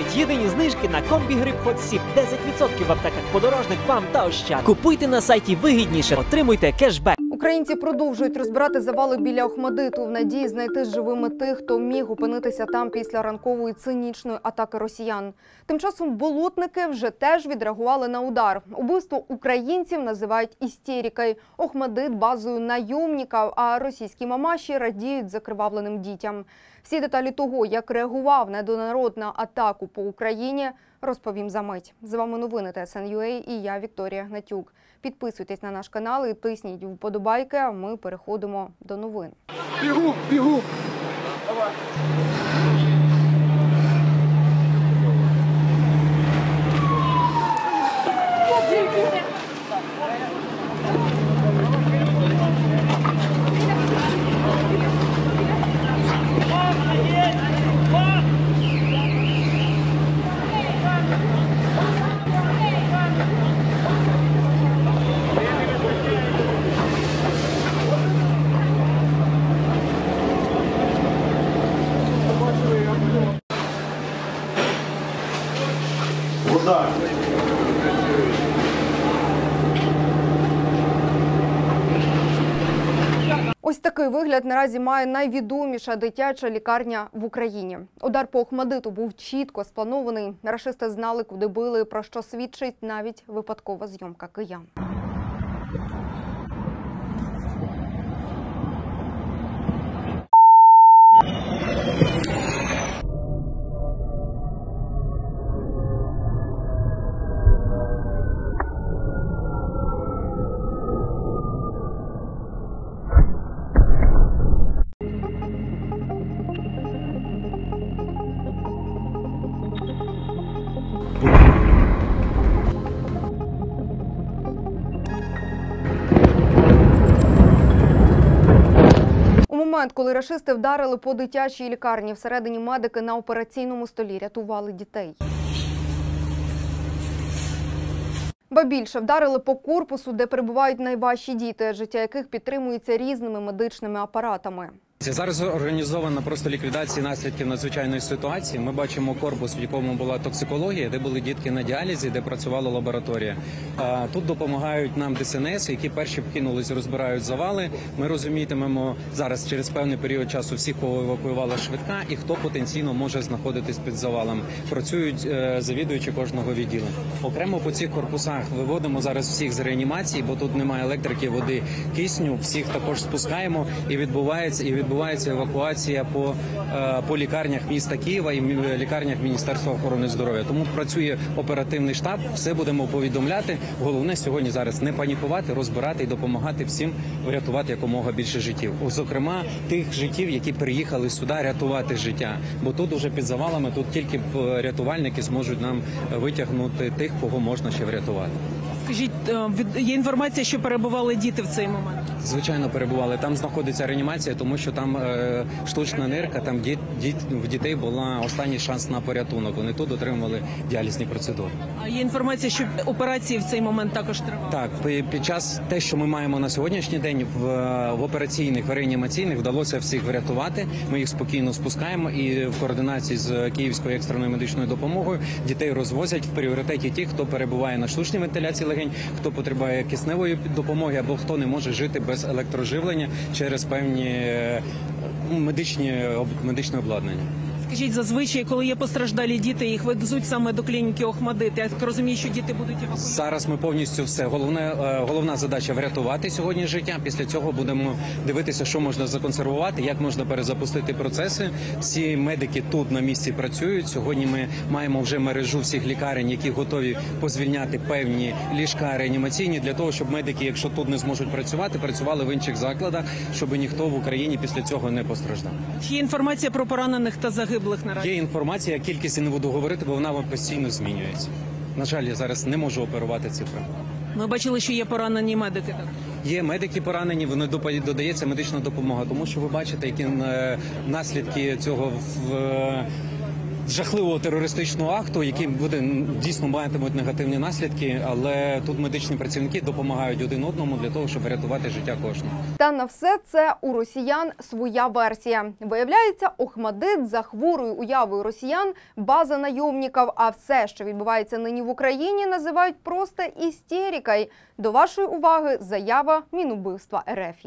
тривають єдині знижки на комбі-грип Hot Sip. 10% в аптеках «Подорожник», «Бам» та «Ощад». Купуйте на сайті вигідніше, отримуйте кешбек. Українці продовжують розбирати завали біля Охматдиту в надії знайти живими тих, хто міг опинитися там після ранкової цинічної атаки росіян. Тим часом болотники вже теж відреагували на удар. Убивство українців називають істерикою. Охматдит – базою найомників, а російські мамаші радіють закривавленим дітям. Всі деталі того, як реагував недонарод на атаку по Україні, розповім за мить. З вами новини TSN.ua і я, Вікторія Гнатюк. Підписуйтесь на наш канал і тисніть вподобайки, а ми переходимо до новин. Бігу! Давай! Ось такий вигляд наразі має найвідоміша дитяча лікарня в Україні. Удар по Охматдиту був чітко спланований. Рашисти знали, куди били, про що свідчить навіть випадкова зйомка киян. Коли рашисти вдарили по дитячій лікарні, всередині медики на операційному столі рятували дітей. Ба більше, вдарили по корпусу, де перебувають найважчі діти, життя яких підтримується різними медичними апаратами. Зараз організована просто ліквідація наслідків надзвичайної ситуації. Ми бачимо корпус, в якому була токсикологія, де були дітки на діалізі, де працювала лабораторія. Тут допомагають нам ДСНС, які перші вкинулись, розбирають завали. Ми розумітимемо зараз через певний період часу всіх, кого евакуювала швидка і хто потенційно може знаходитись під завалом. Працюють завідувачі кожного відділу. Окремо по цих корпусах виводимо зараз всіх з реанімації, бо тут немає електрики, води, кисню. Всіх також спускаємо і відбувається евакуація по лікарнях міста Києва і лікарнях Міністерства охорони здоров'я. Тому працює оперативний штаб, все будемо повідомляти. Головне сьогодні зараз не панікувати, розбирати і допомагати всім врятувати якомога більше життів. Зокрема, тих життів, які приїхали сюди рятувати життя. Бо тут уже під завалами, тут тільки рятувальники зможуть нам витягнути тих, кого можна ще врятувати. Скажіть, є інформація, що перебували діти в цей момент? Звичайно, перебували. Там знаходиться реанімація, тому що там штучна нирка, там в дітей була останній шанс на порятунок. Вони тут отримували діалізні процедури. А є інформація, що операції в цей момент також тривали? Так, під час те, що ми маємо на сьогоднішній день, в операційних, в реанімаційних вдалося всіх врятувати. Ми їх спокійно спускаємо і в координації з Київською екстреною медичною допомогою дітей розвозять в пріоритеті ті, хто перебуває на штучній вентиляції легень, хто потребує кисневої допомоги або хто не може жити без електроживлення через певні медичне обладнання. Скажіть, зазвичай, коли є постраждалі діти, їх везуть саме до клініки Охматдит. Я так розумію, що діти будуть евакуювати? Зараз ми повністю все. Головна задача – врятувати сьогодні життя. Після цього будемо дивитися, що можна законсервувати, як можна перезапустити процеси. Всі медики тут на місці працюють. Сьогодні ми маємо вже мережу всіх лікарень, які готові позвільняти певні ліжка реанімаційні, для того, щоб медики, якщо тут не зможуть працювати, працювали в інших закладах, щоб ніхто в Україні після цього не постраждав. Є інформація про поранених та загиблих? Є інформація, кількість я не буду говорити, бо вона постійно змінюється. На жаль, я зараз не можу оперувати цифрами. Ми бачили, що є поранені медики. Є медики поранені, вони додається медична допомога, тому що ви бачите, які наслідки цього жахливого терористичного акту, який буде дійсно матимуть негативні наслідки, але тут медичні працівники допомагають один одному для того, щоб врятувати життя кожного. Та на все це у росіян своя версія. Виявляється, Охматдит за хворою уявою росіян – база найомників, а все, що відбувається нині в Україні, називають просто істерикою. До вашої уваги заява Мінубивства РФ.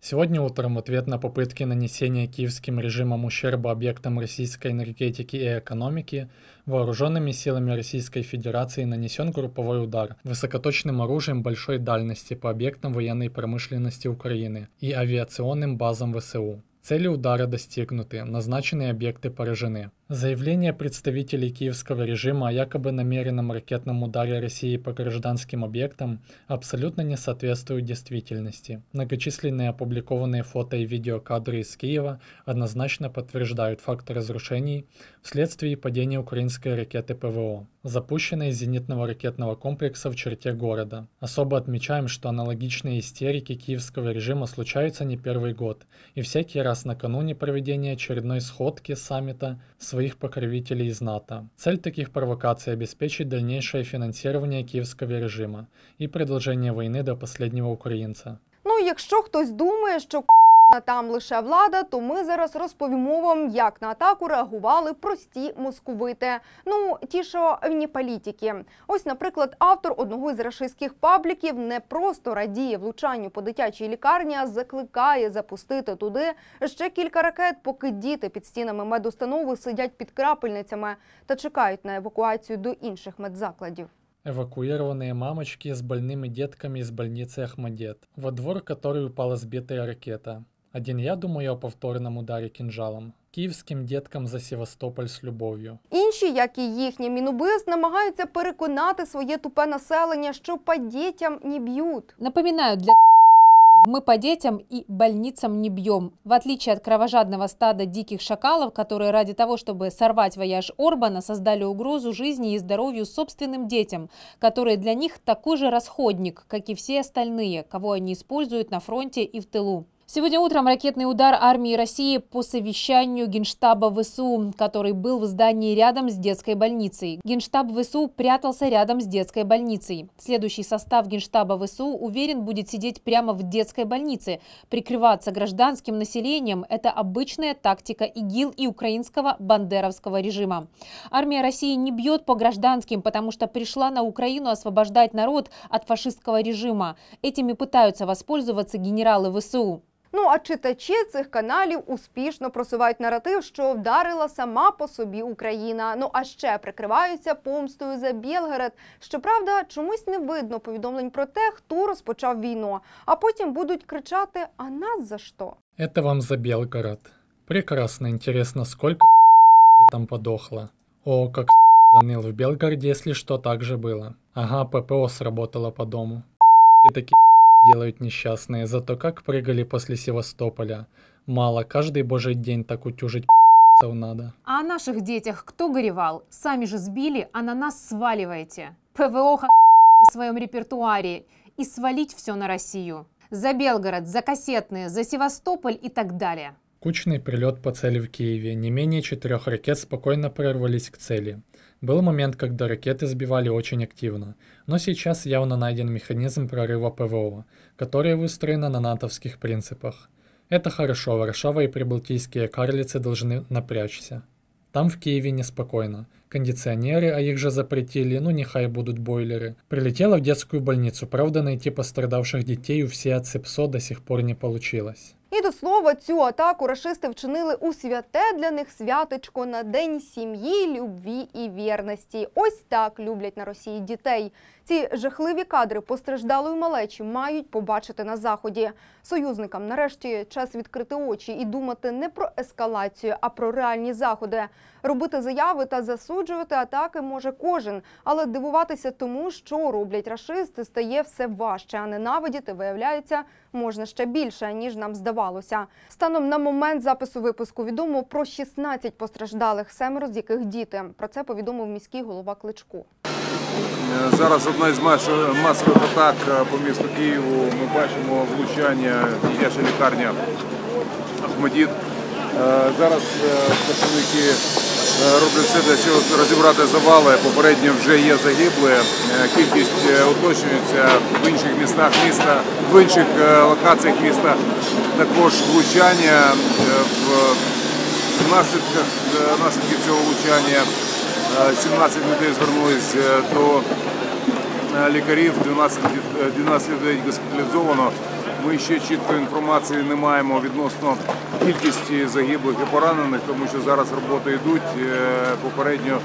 Сегодня утром в ответ на попытки нанесения киевским режимом ущерба объектам российской энергетики и экономики вооруженными силами Российской Федерации нанесен групповой удар высокоточным оружием большой дальности по объектам военной промышленности Украины и авиационным базам ВСУ. Цели удара достигнуты, назначенные объекты поражены. Заявление представителей киевского режима о якобы намеренном ракетном ударе России по гражданским объектам абсолютно не соответствует действительности. Многочисленные опубликованные фото и видеокадры из Киева однозначно подтверждают факт разрушений вследствие падения украинской ракеты ПВО, запущенной из зенитного ракетного комплекса в черте города. Особо отмечаем, что аналогичные истерики киевского режима случаются не первый год, и всякий раз накануне проведения очередной сходки саммита своих покровителей из НАТО. Цель таких провокаций – обеспечить дальнейшее финансирование киевского режима и продолжение войны до последнего украинца. Ну, якщо хтось думає, що там лише влада, то ми зараз розповімо вам, як на атаку реагували прості московити. Ну, ті, що не політики. Ось, наприклад, автор одного із рашистських пабліків не просто радіє влучанню по дитячій лікарні, а закликає запустити туди ще кілька ракет, поки діти під стінами медустанови сидять під крапельницями та чекають на евакуацію до інших медзакладів. Эвакуированные мамочки с больными детками из больницы Охматдит, во двор которой упала сбитая ракета. Один я думаю о повторном ударе кинжалом. Київським діткам за Севастополь з любов'ю. Інші, як і їхні мінубист, намагаються переконати своє тупе населення, що по дітям не б'ють. Напоминаю, для мы по детям и больницам не бьем. В отличие от кровожадного стада диких шакалов, которые ради того, чтобы сорвать вояж Орбана, создали угрозу жизни и здоровью собственным детям, которые для них такой же расходник, как и все остальные, кого они используют на фронте и в тылу. Сегодня утром ракетный удар армии России по совещанию Генштаба ВСУ, который был в здании рядом с детской больницей. Генштаб ВСУ прятался рядом с детской больницей. Следующий состав Генштаба ВСУ, уверен, будет сидеть прямо в детской больнице. Прикрываться гражданским населением – это обычная тактика ИГИЛ и украинского бандеровского режима. Армия России не бьет по гражданским, потому что пришла на Украину освобождать народ от фашистского режима. Этими пытаются воспользоваться генералы ВСУ. Ну, а читачі цих каналів успішно просувають наратив, що вдарила сама по собі Україна. Ну, а ще прикриваються помстою за Бєлгород. Щоправда, чомусь не видно повідомлень про те, хто розпочав війну. А потім будуть кричати «А нас за що?». Это вам за Белгород. Прекрасно, интересно, сколько там подохло. О, как заныл в Белгороде, если что, так же было. Ага, ППО сработало по дому. И такие... делают несчастные, зато как прыгали после Севастополя. Мало, каждый божий день так утюжить надо. А о наших детях кто горевал? Сами же сбили, а на нас сваливаете. ПВО в своем репертуаре. И свалить все на Россию. За Белгород, за Кассетные, за Севастополь и так далее. Кучный прилет по цели в Киеве. Не менее 4 ракет спокойно прорвались к цели. Был момент, когда ракеты сбивали очень активно, но сейчас явно найден механизм прорыва ПВО, которая выстроена на натовских принципах. Это хорошо, Варшава и прибалтийские карлицы должны напрячься. Там в Киеве неспокойно. Кондиционеры, а их же запретили, ну нехай будут бойлеры. Прилетела в детскую больницу, правда найти пострадавших детей у ВСУ до сих пор не получилось. І до слова, цю атаку рашисти вчинили у святе для них святочко на День сім'ї, любві і вірності. Ось так люблять на Росії дітей. Ці жахливі кадри постраждалої малечі мають побачити на Заході. Союзникам нарешті час відкрити очі і думати не про ескалацію, а про реальні заходи. Робити заяви та засуджувати атаки може кожен, але дивуватися тому, що роблять рашисти, стає все важче, а ненавидіти, виявляється, можна ще більше, ніж нам здавалося. Станом на момент запису випуску відомо про 16 постраждалих, 7 з яких діти. Про це повідомив міський голова Кличко. Зараз одна із масових атак по місту Києву. Ми бачимо влучання дитяча лікарня Охматдит. Зараз працівники роблять все для чого розібрати завали. Попередньо вже є загибли. Кількість уточнюється в інших містах міста, в інших локаціях міста. Також влучання внаслідки цього влучання. 17 людей звернулись до лікарів, 12 людей госпіталізовано. Ми ще чіткої інформації не маємо відносно кількості загиблих і поранених, тому що зараз роботи йдуть. Попередньо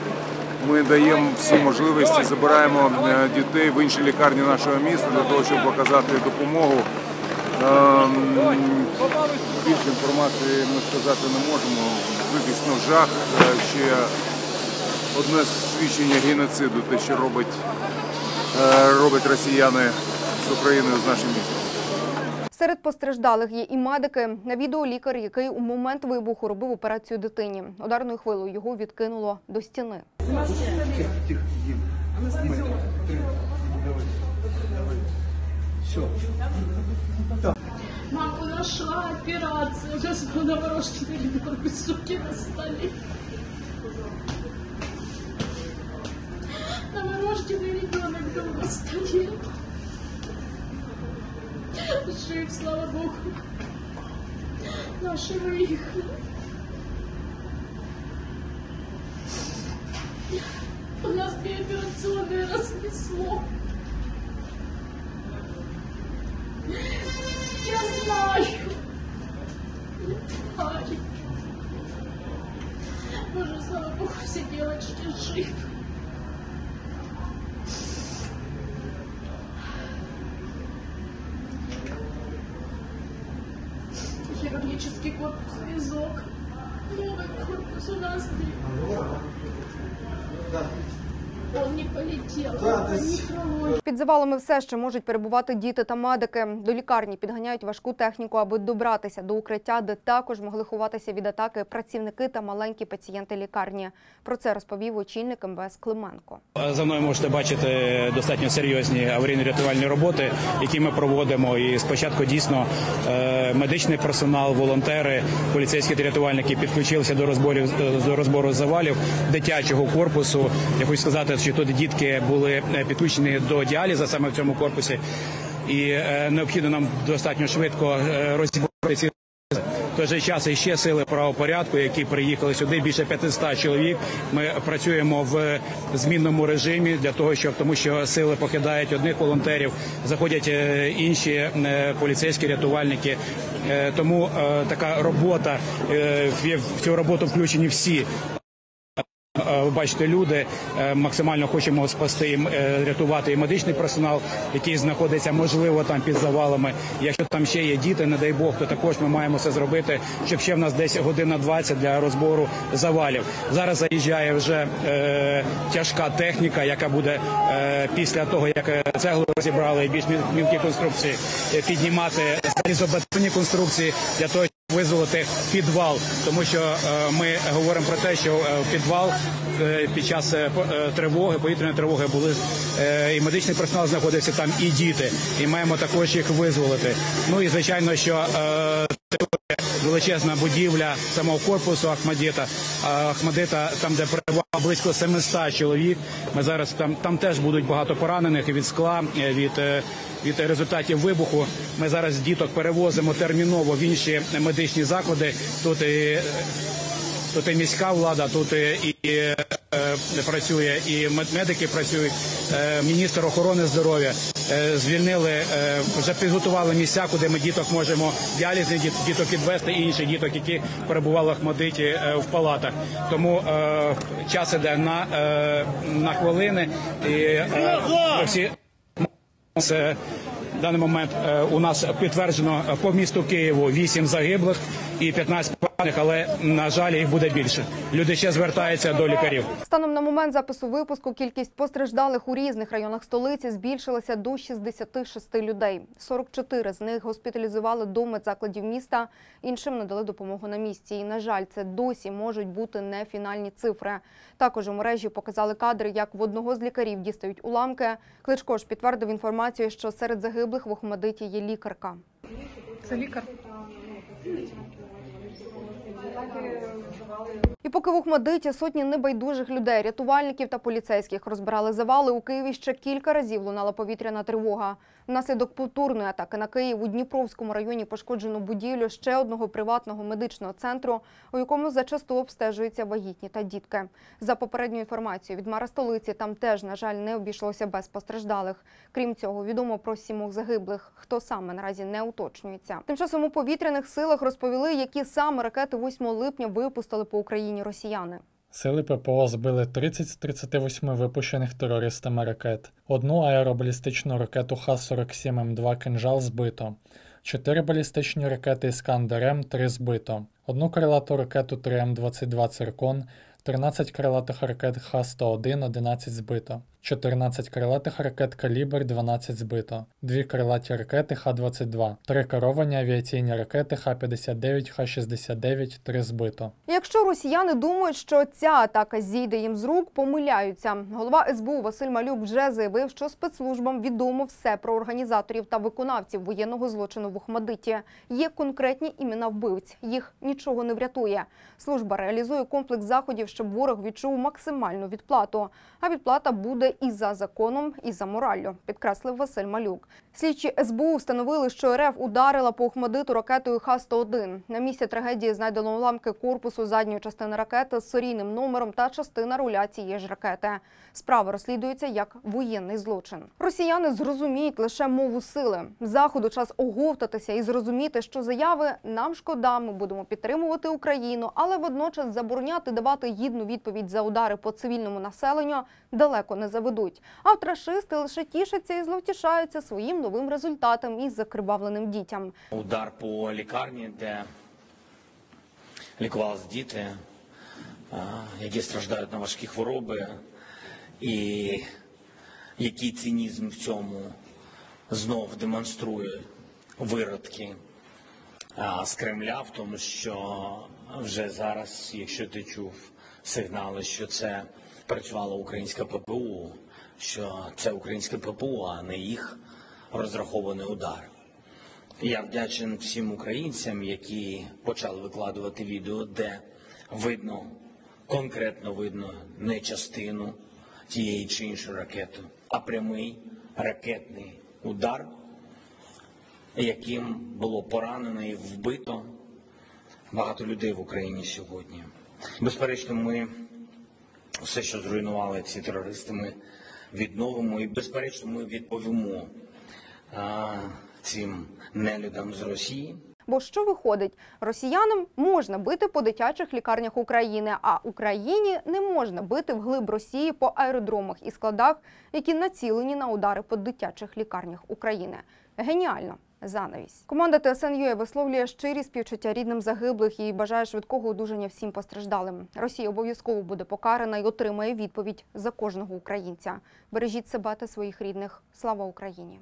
ми даємо всі можливості, забираємо дітей в інші лікарні нашого міста для того, щоб показати допомогу. Більше інформації ми сказати не можемо. Виключно жах. Ще одне свідчення геноциду, те, що роблять росіяни з Україною, з нашим містом. Серед постраждалих є і медики. На відео лікар, який у момент вибуху робив операцію дитині. Ударною хвилою його відкинуло до стіни. Мам, у нас шла операція. Зараз вона ворожки на суки на столі. Новорожденный ребенок дома стоит. Жив, слава Богу. Наши выехали. У нас переоперационное разнесло. Я знаю. Ай. Боже, слава Богу, все девочки живы. Хирургический корпус везок, новый корпус у нас не. Он не полетел, Під завалами все ще можуть перебувати діти та медики. До лікарні підганяють важку техніку, аби добратися до укриття, де також могли ховатися від атаки працівники та маленькі пацієнти лікарні. Про це розповів очільник МВС Клименко. За мною можете бачити достатньо серйозні аварійно-рятувальні роботи, які ми проводимо. І спочатку дійсно медичний персонал, волонтери, поліцейські та рятувальники підключилися до розбору завалів дитячого корпусу. Я хочу сказати, що тут дітки були підключені до діаліза саме в цьому корпусі, і необхідно нам достатньо швидко розібрати ці. В той же час іще сили правопорядку, які приїхали сюди, більше 500 чоловік. Ми працюємо в змінному режимі, для того, щоб, тому що сили покидають одних волонтерів, заходять інші поліцейські, рятувальники. Тому така робота, в цю роботу включені всі. Ви бачите, люди, максимально хочемо спасти їм, рятувати і медичний персонал, який знаходиться, можливо, там під завалами. Якщо там ще є діти, не дай Бог, то також ми маємо це зробити, щоб ще в нас десь година 20 для розбору завалів. Зараз заїжджає вже тяжка техніка, яка буде після того, як цеглу розібрали і більш мілкі конструкції, піднімати залізобетонні конструкції для того, щоб визволити підвал. Тому що ми говоримо про те, що підвал під час тривоги, повітряної тривоги були і медичний персонал знаходився там, і діти. І маємо також їх визволити. Ну і звичайно, що величезна будівля самого корпусу Охматдита, там, де перебувало близько 700 чоловік. Ми зараз там теж будуть багато поранених від скла, від результатів вибуху. Ми зараз діток перевозимо терміново в інші медичні заклади. Тут і міська влада, тут і працює, і медики працюють, міністр охорони здоров'я. Звільнили, вже підготували місця, куди ми діток можемо, діалізних діток відвести і інших діток, які перебували в Охматдиті в палатах. Тому час іде на хвилини. І всі в даний момент у нас підтверджено по місту Києву 8 загиблих і 15 поранених, але, на жаль, їх буде більше. Люди ще звертаються до лікарів. Станом на момент запису випуску кількість постраждалих у різних районах столиці збільшилася до 66 людей. 44 з них госпіталізували до медзакладів міста, іншим надали допомогу на місці. І, на жаль, це досі можуть бути не фінальні цифри. Також у мережі показали кадри, як в одного з лікарів дістають уламки. Кличко ж підтвердив інформацію, що серед загиблих в Охматдиті є лікарка. Це лікар. І поки в Охматдиті сотні небайдужих людей, рятувальників та поліцейських розбирали завали, у Києві ще кілька разів лунала повітряна тривога. Внаслідок повторної атаки на Київ у Дніпровському районі пошкоджено будівлю ще одного приватного медичного центру, у якому зачасту обстежуються вагітні та дітки. За попередньою інформацією від мера столиці, там теж, на жаль, не обійшлося без постраждалих. Крім цього, відомо про 7 загиблих. Хто саме, наразі не уточнюється. Тим часом у повітряних силах розповіли, які саме ракети 8 липня випустили по Україні росіяни. Сили ППО збили 30 з 38 випущених терористами ракет. Одну аеробалістичну ракету Х-47М2 «Кинжал» збито. 4 балістичні ракети «Іскандер-М» 3 збито. Одну крилату ракету 3М22 «Циркон», 13 крилатих ракет Х-101 – 11 збито, 14 крилатих ракет «Калібр» – 12 збито, 2 крилаті ракети Х-22, 3 керовані авіаційні ракети Х-59, Х-69 – 3 збито. Якщо росіяни думають, що ця атака зійде їм з рук, помиляються. Голова СБУ Василь Малюк вже заявив, що спецслужбам відомо все про організаторів та виконавців воєнного злочину в Охматдиті. Є конкретні імена вбивць, їх нічого не врятує. Служба реалізує комплекс заходів, щоб ворог відчув максимальну відплату. А відплата буде і за законом, і за мораллю, підкреслив Василь Малюк. Слідчі СБУ встановили, що РФ ударила по Охматдиту ракетою Х-101. На місці трагедії знайдено уламки корпусу задньої частини ракети з серійним номером та частина руля цієї ж ракети. Справа розслідується як воєнний злочин. Росіяни зрозуміють лише мову сили. Заходу час оговтатися і зрозуміти, що заяви «нам шкода, ми будемо підтримувати Україну», але водночас забороняти давати гідну відповідь за удари по цивільному населенню далеко не заведуть. А втрашисти лише тішаться і зловтішаються своїм новим результатом із закривавленим дітям. Удар по лікарні, де лікувалися діти, які страждають на важкі хвороби, і який цинізм в цьому знов демонструє виродки з Кремля, в тому, що вже зараз, якщо ти чув сигнали, що це працювала українська ППО, що це українське ППО, а не їх розрахований удар. Я вдячен всім українцям, які почали викладувати відео, де видно, конкретно видно не частину тієї чи іншої ракети, а прямий ракетний удар, яким було поранено і вбито багато людей в Україні сьогодні. Безперечно, ми все, що зруйнували ці терористи, ми відновимо і, безперечно, ми відповімо цим нелюдам з Росії. Бо що виходить? Росіянам можна бити по дитячих лікарнях України, а Україні не можна бити вглиб Росії по аеродромах і складах, які націлені на удари по дитячих лікарнях України. Геніально! Занавість. Команда TSN.ua висловлює щирі співчуття рідним загиблих і бажає швидкого одужання всім постраждалим. Росія обов'язково буде покарана і отримає відповідь за кожного українця. Бережіть себе та своїх рідних. Слава Україні!